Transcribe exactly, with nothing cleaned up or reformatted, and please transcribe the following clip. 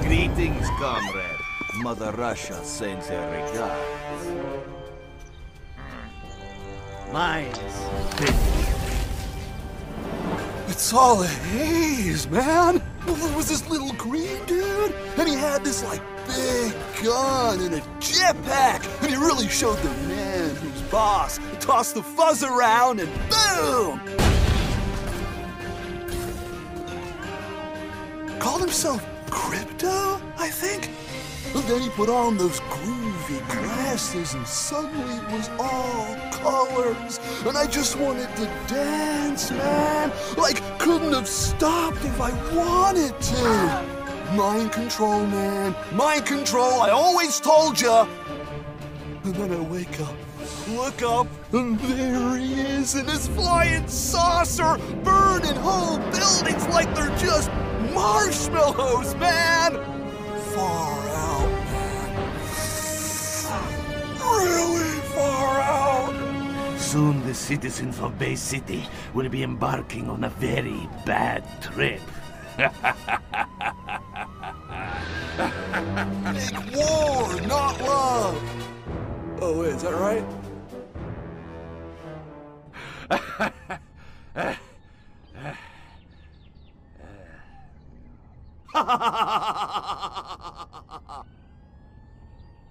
Greetings, comrade. Mother Russia sends her regards. Mine's big. It's all a haze, man. There was this little green dude, and he had this, like, big gun and a jetpack, and he really showed the man who's boss. He tossed the fuzz around, and boom! Called himself Crypto, I think? And then he put on those groovy glasses, and suddenly it was all colors, and I just wanted to dance, man. Like, couldn't have stopped if I wanted to. Mind control, man. Mind control, I always told ya! And then I wake up, look up, and there he is in his flying saucer, burning whole buildings like they're just marshmallows, man! Far out, man. Really far out! Soon the citizens of Bay City will be embarking on a very bad trip. Make war, not love! Oh, wait, is that right?